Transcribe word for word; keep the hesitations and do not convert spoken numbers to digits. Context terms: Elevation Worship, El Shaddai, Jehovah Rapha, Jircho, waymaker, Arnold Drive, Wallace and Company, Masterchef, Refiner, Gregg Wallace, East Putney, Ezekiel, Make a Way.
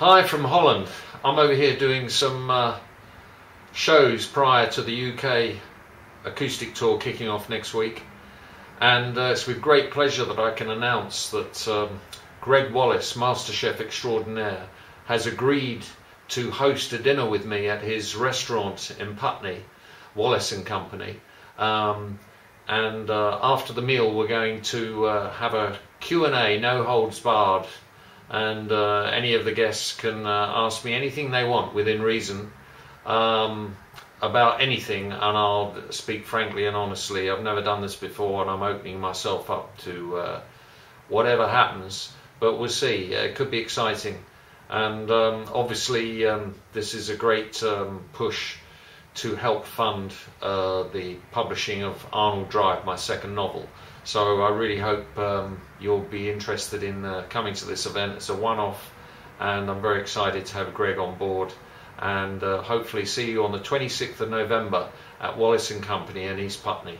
Hi from Holland. I'm over here doing some uh, shows prior to the U K acoustic tour kicking off next week, and uh, it's with great pleasure that I can announce that um, Gregg Wallace, Masterchef extraordinaire, has agreed to host a dinner with me at his restaurant in Putney, Wallace and Company. Um, and uh, after the meal we're going to uh, have a Q and A, no holds barred, and uh, any of the guests can uh, ask me anything they want within reason um, about anything, and I'll speak frankly and honestly. I've never done this before and I'm opening myself up to uh, whatever happens, but we'll see. It could be exciting, and um, obviously um, this is a great um, push to help fund uh, the publishing of Arnold Drive, my second novel. So I really hope um, you'll be interested in uh, coming to this event. It's a one-off, and I'm very excited to have Gregg on board, and uh, hopefully see you on the twenty-sixth of November at Wallace and Company in East Putney.